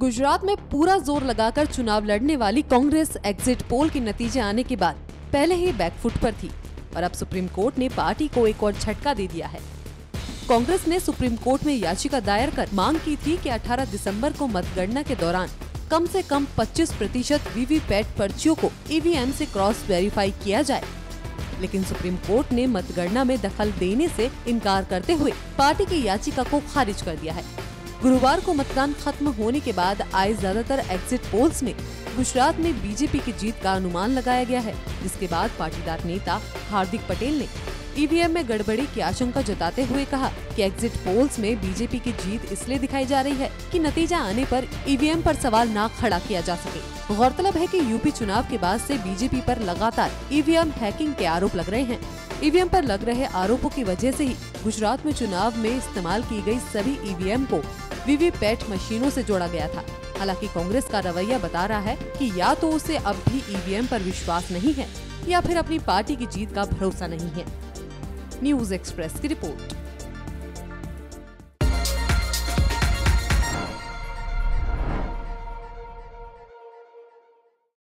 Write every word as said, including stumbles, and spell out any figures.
गुजरात में पूरा जोर लगाकर चुनाव लड़ने वाली कांग्रेस एग्जिट पोल के नतीजे आने के बाद पहले ही बैकफुट पर थी और अब सुप्रीम कोर्ट ने पार्टी को एक और झटका दे दिया है। कांग्रेस ने सुप्रीम कोर्ट में याचिका दायर कर मांग की थी कि अठारह दिसंबर को मतगणना के दौरान कम से कम पच्चीस प्रतिशत वीवीपैट पर्चियों को ईवीएम से क्रॉस वेरीफाई किया जाए, लेकिन सुप्रीम कोर्ट ने मतगणना में दखल देने से इनकार करते हुए पार्टी की याचिका को खारिज कर दिया है। गुरुवार को मतदान खत्म होने के बाद आए ज्यादातर एग्जिट पोल्स में गुजरात में बीजेपी की जीत का अनुमान लगाया गया है, जिसके बाद पाटीदार नेता हार्दिक पटेल ने ईवीएम में गड़बड़ी की आशंका जताते हुए कहा कि एग्जिट पोल्स में बीजेपी की जीत इसलिए दिखाई जा रही है कि नतीजा आने पर ईवीएम पर सवाल ना खड़ा किया जा सके। गौरतलब है कि यूपी चुनाव के बाद से बीजेपी पर लगातार ईवीएम हैकिंग के आरोप लग रहे हैं। ईवीएम पर लग रहे आरोपों की वजह से ही गुजरात में चुनाव में इस्तेमाल की गई सभी ईवीएम को वीवीपैट मशीनों से जोड़ा गया था। हालांकि कांग्रेस का रवैया बता रहा है कि या तो उसे अब भी ईवीएम पर विश्वास नहीं है या फिर अपनी पार्टी की जीत का भरोसा नहीं है। न्यूज़ एक्सप्रेस की रिपोर्ट।